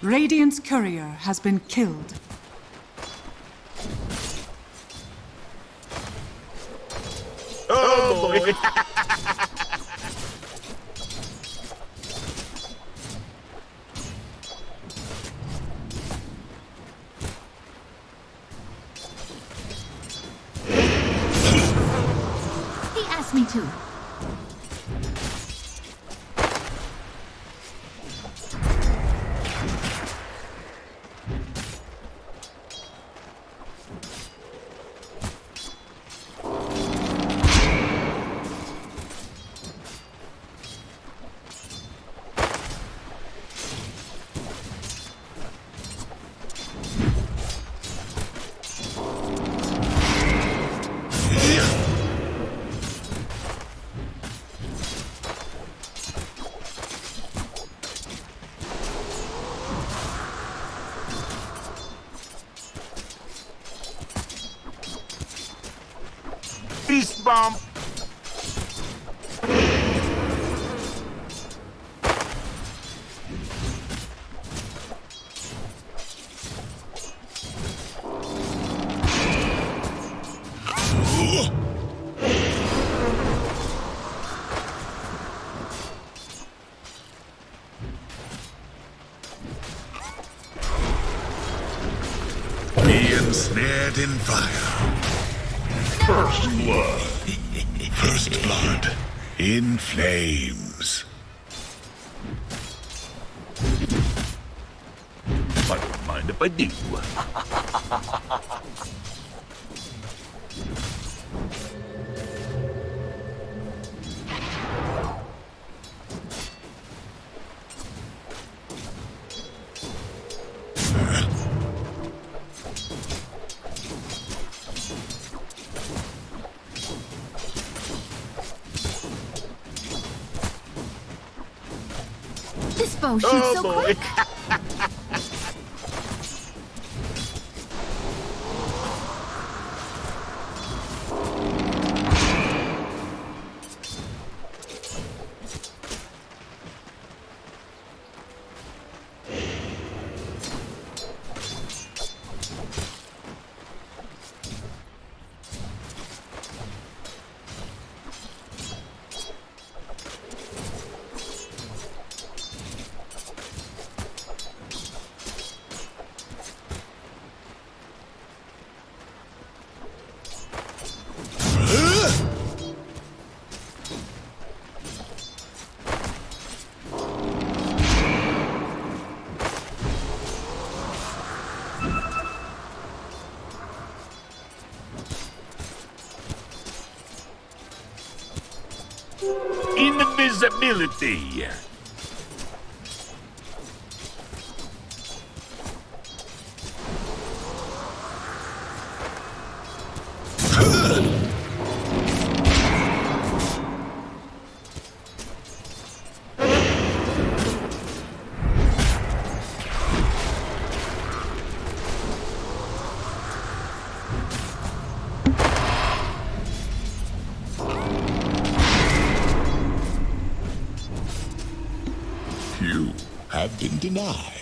Radiant's courier has been killed. Oh boy! He asked me to. Beast bomb! Be ensnared in fire. First blood. First blood in flames. I don't mind if I do. This bow shoots so quick! Invisibility. You have been denied.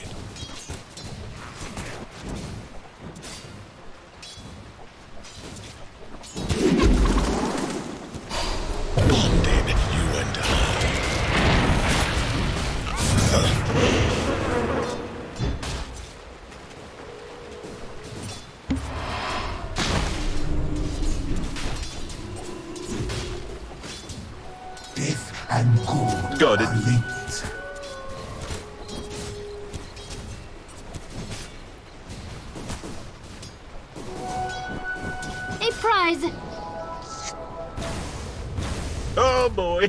Bonded, you and I. Death and good. Got it. Oh boy.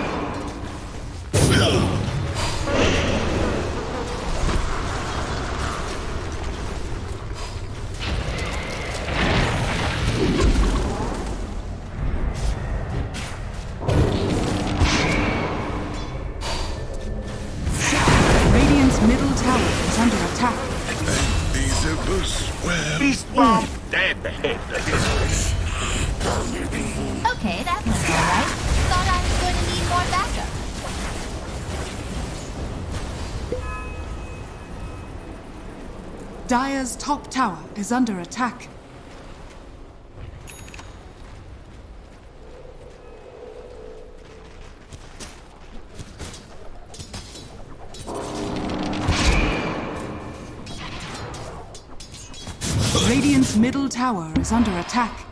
Dire's top tower is under attack. Radiant's middle tower is under attack.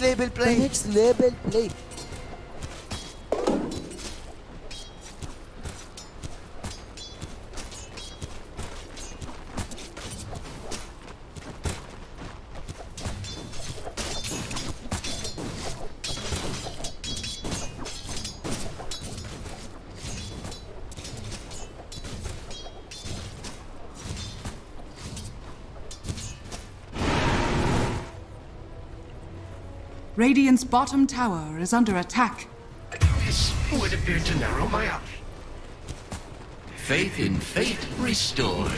Level play. Radiant's bottom tower is under attack. This would appear to narrow my eye. Faith in fate restored.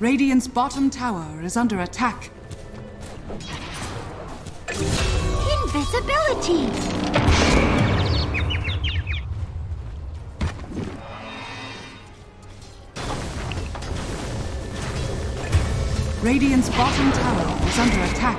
Radiant's bottom tower is under attack. Invisibility! Radiant's bottom tower is under attack.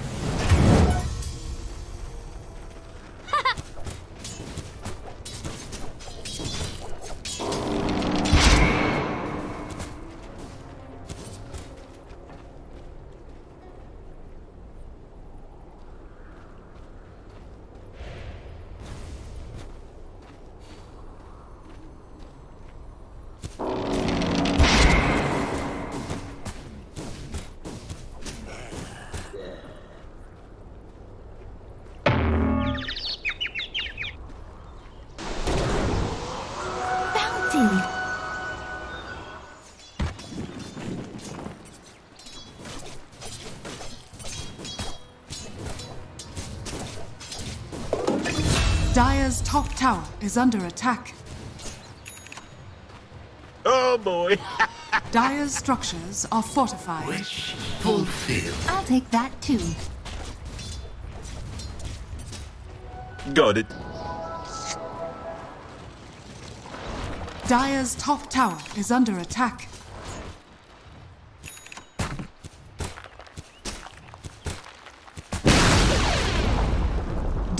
Dire's top tower is under attack. Oh boy. Dire's structures are fortified. Wish fulfilled. I'll take that too. Got it. Dire's top tower is under attack.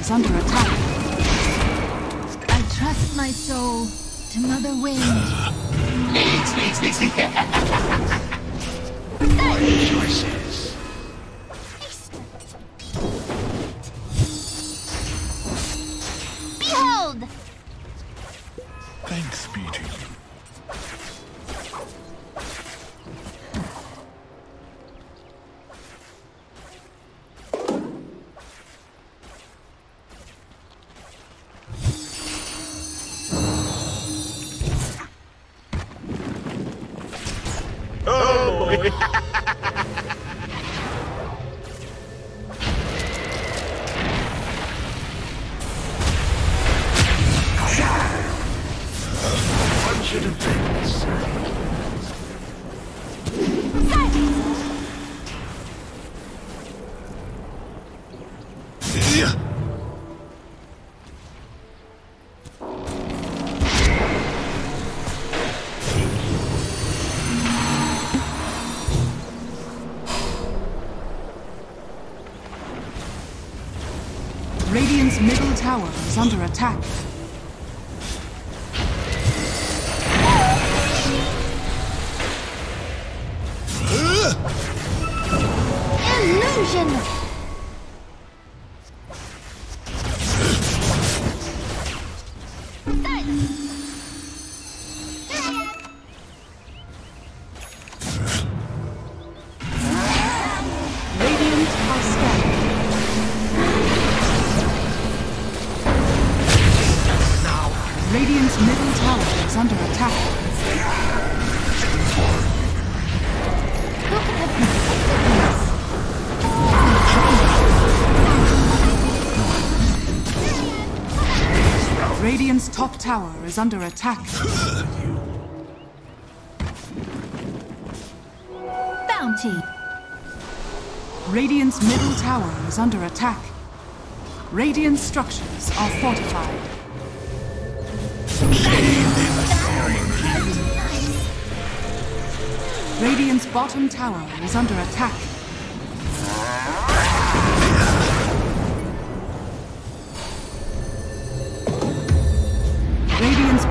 Is under attack. I trust my soul to Mother Wind. What choices? Behold! Thanks be to you. Middle tower is under attack. Illusion! Radiant's top tower is under attack. Bounty. Radiant's middle tower is under attack. Radiant structures are fortified. Radiant's bottom tower is under attack. Radiant's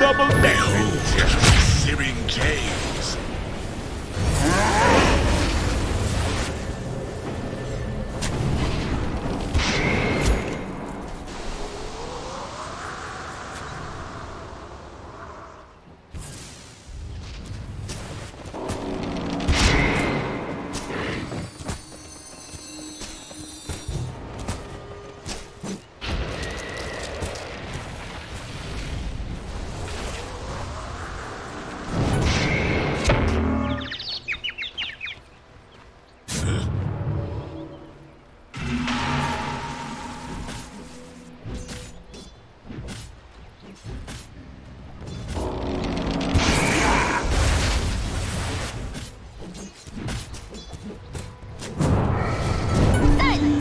Double down! Searing caves!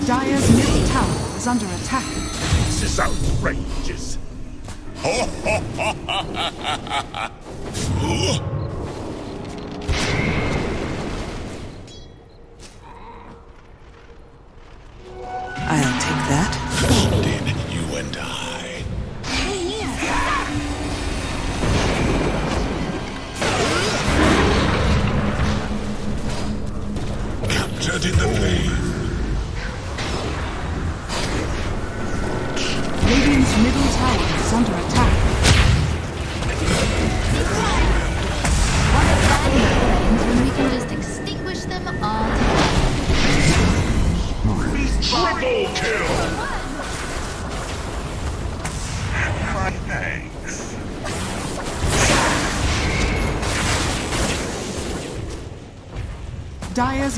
Dire's middle tower is under attack. This is outrageous. I'll take that. Bonded, you and I. Radiant's middle tower is under attack. What a value, friends, when we can just extinguish them all together. Triple kill! My thanks. Dire's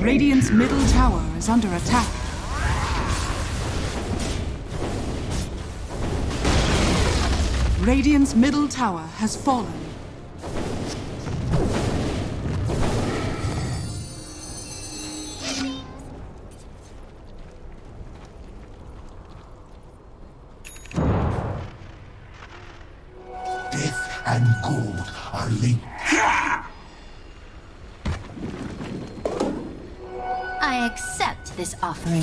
Radiant's middle tower is under attack. Radiant's middle tower has fallen. Death and gold are linked. I accept this offering.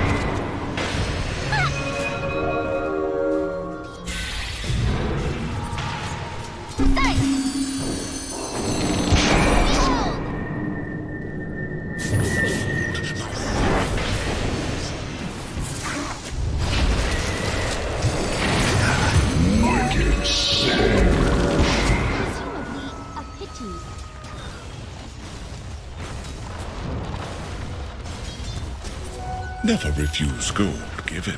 Never refuse gold given.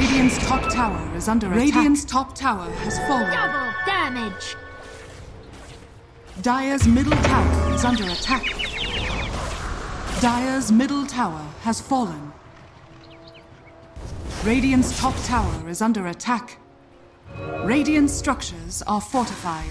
Radiant's top tower is under attack. Radiant's top tower has fallen. Double damage! Dire's middle tower is under attack. Dire's middle tower has fallen. Radiant's top tower is under attack. Radiant structures are fortified.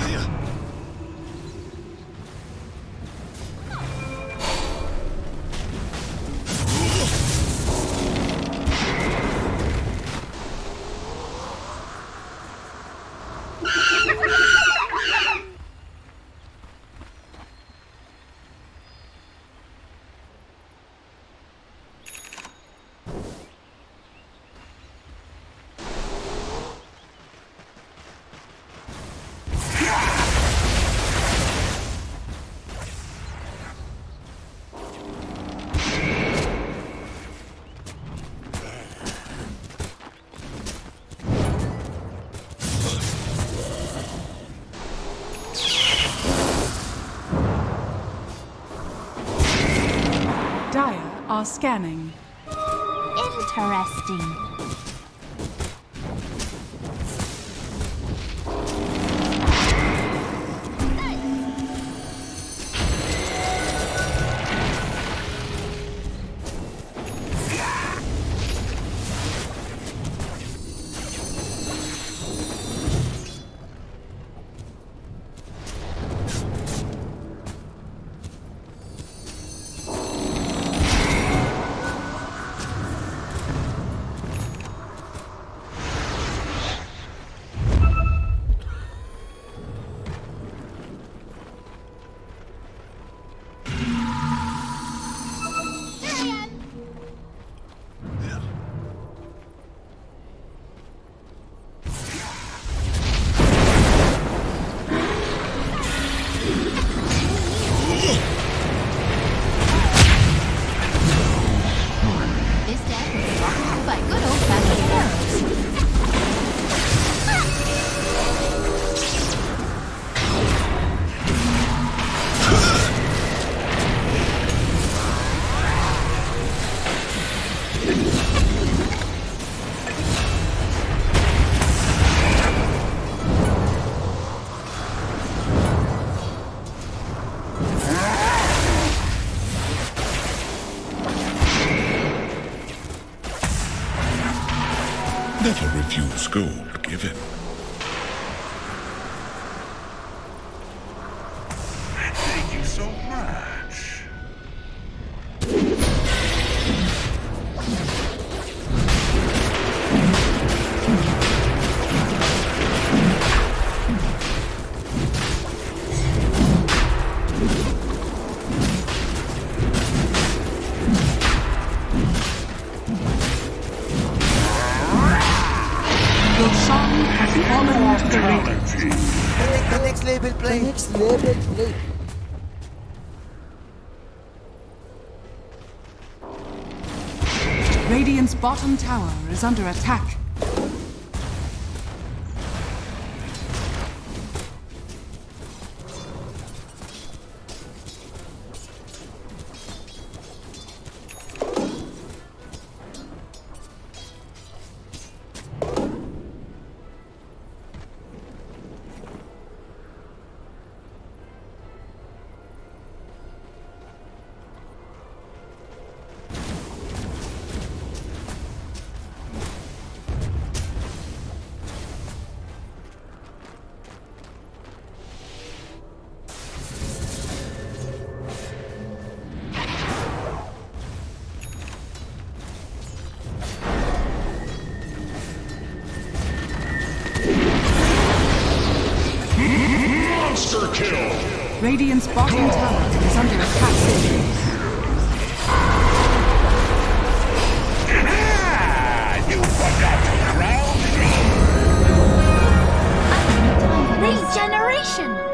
Scanning. Interesting. gold given. Thank you so much. The next level play. Radiant's bottom tower is under attack. Radiant's bottom tower is under attack. Ah, you forgot to crown me.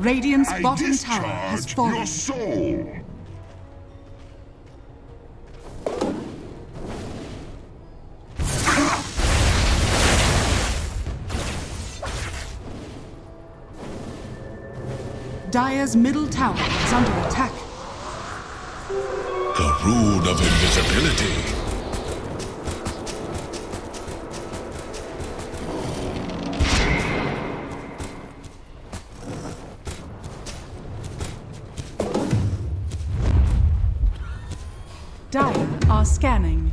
Radiant's bottom tower has fallen. Your soul. Dire's middle tower is under attack. The rune of invisibility. Dire are scanning.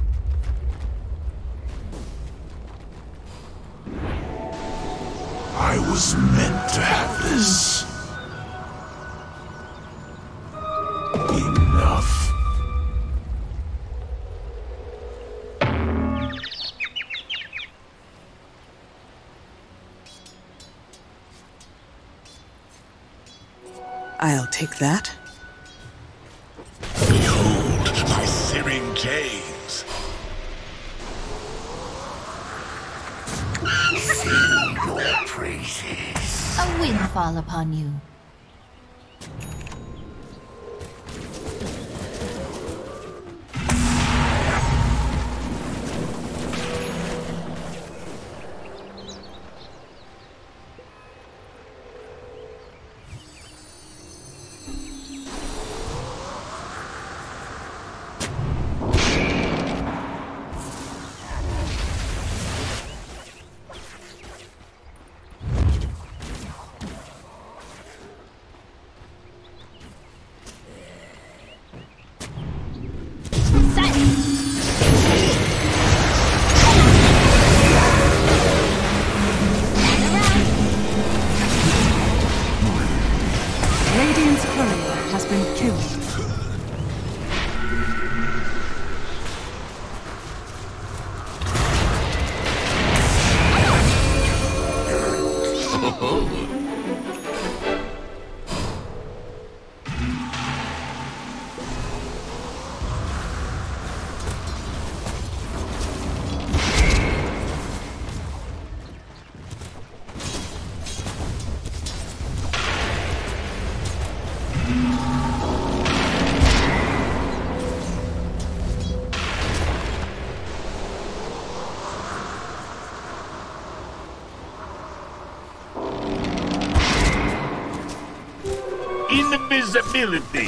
I was meant to have this. Enough. I'll take that. James. Sing your praises. A wind fall upon you. Invisibility.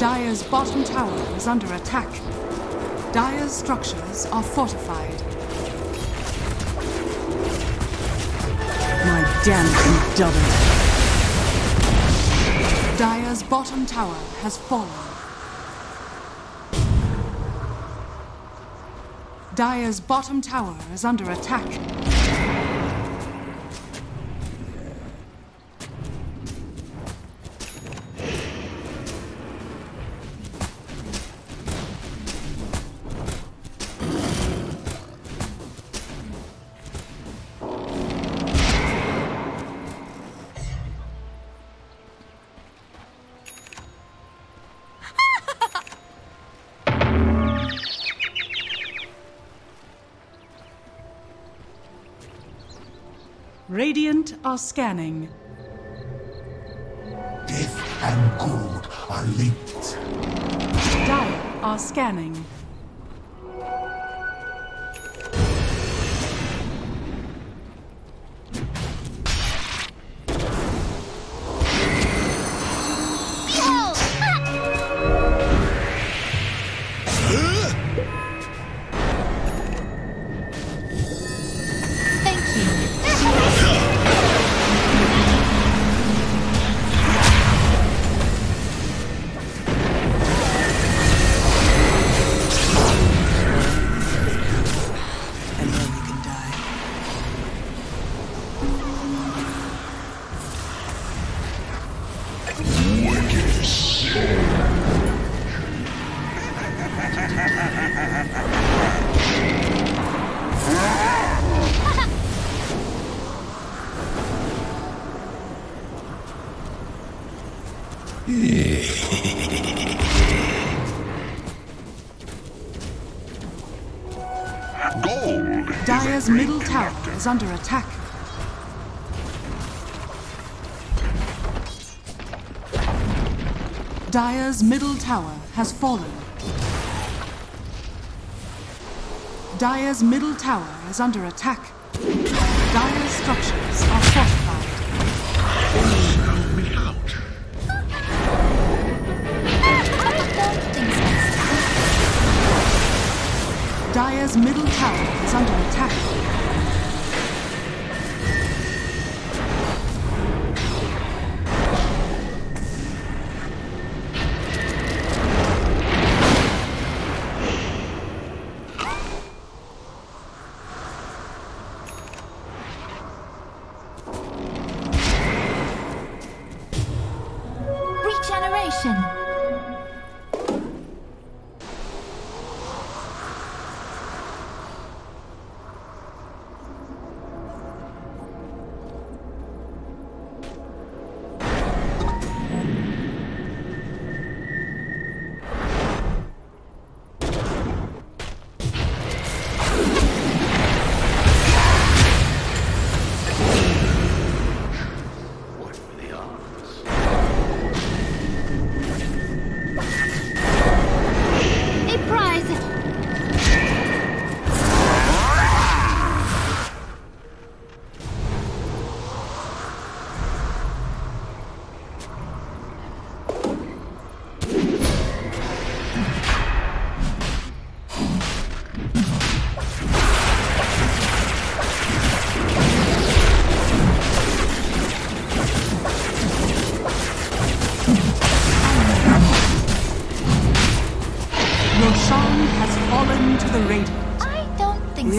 Dire's bottom tower is under attack. Dire's structures are fortified. My damage doubled. Dire's bottom tower has fallen. Dire's bottom tower is under attack. Radiant are scanning. Death and good are linked. Dire are scanning. Dire's middle tower is under attack. Dire's middle tower has fallen. Dire's middle tower is under attack. Dire's structures are fortified. Dire's middle tower is under attack. Regeneration.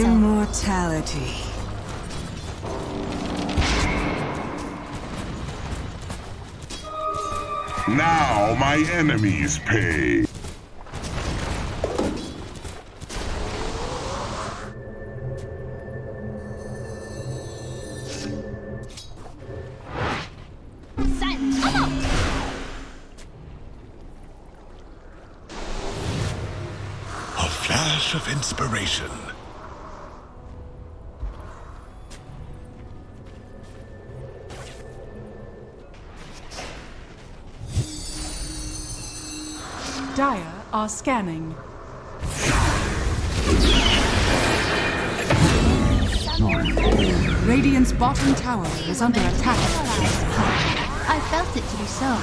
myself. Immortality. Now my enemies pay. Of inspiration. Dire are scanning. Radiant's bottom tower is under attack. I felt it to be so.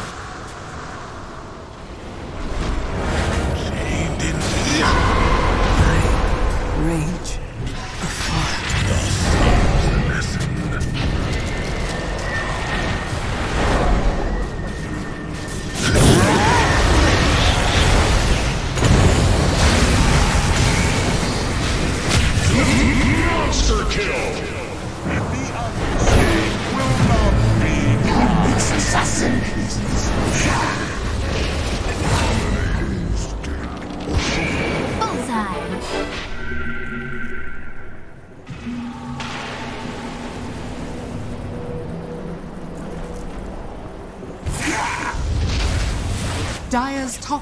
Dire's top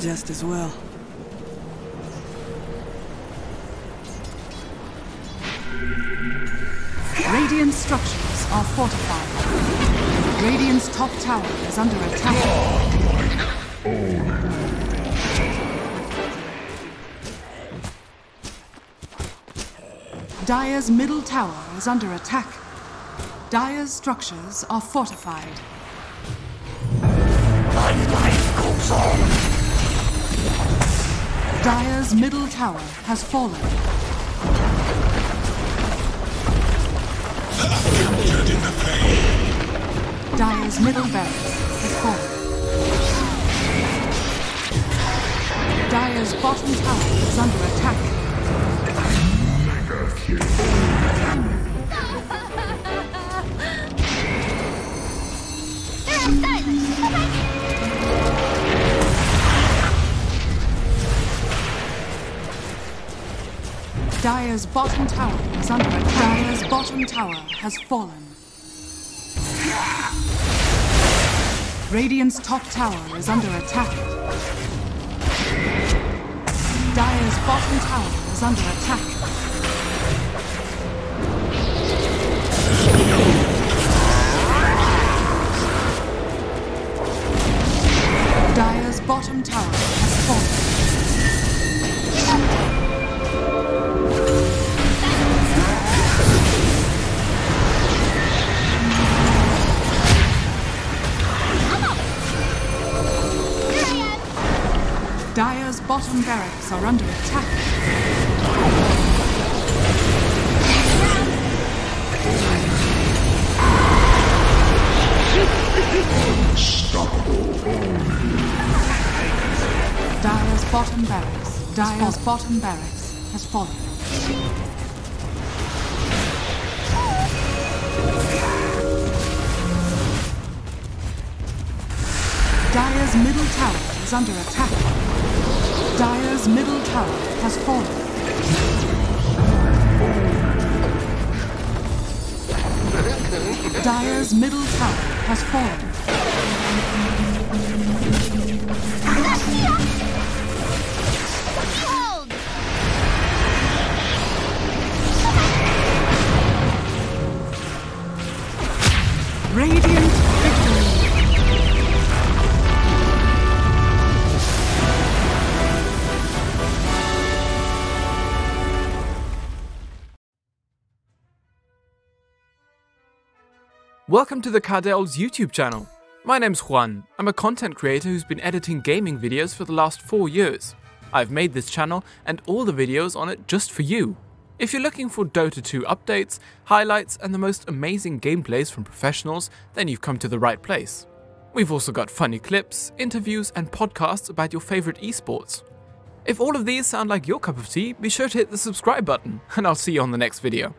Just as well. Radiant structures are fortified. Radiant's top tower is under attack. Dire's middle tower is under attack. Dire's structures are fortified. My life goes on. Dire's middle tower has fallen. Captured in the pain. Dire's middle barracks has fallen. Dire's bottom tower is under attack. Dire's bottom tower is under attack. Dire's bottom tower has fallen. Radiant's top tower is under attack. Dire's bottom tower is under attack. Dire's bottom tower has fallen. Dire's bottom barracks are under attack. bottom barracks. Dire's bottom barracks has fallen. Dire's middle tower is under attack. Dire's middle tower has fallen. Dire's middle tower has fallen. Radiant victory! Welcome to the Cardell's YouTube channel. My name's Juan. I'm a content creator who's been editing gaming videos for the last 4 years. I've made this channel and all the videos on it just for you. If you're looking for Dota 2 updates, highlights, and the most amazing gameplays from professionals, then you've come to the right place. We've also got funny clips, interviews, and podcasts about your favorite esports. If all of these sound like your cup of tea, be sure to hit the subscribe button, and I'll see you on the next video.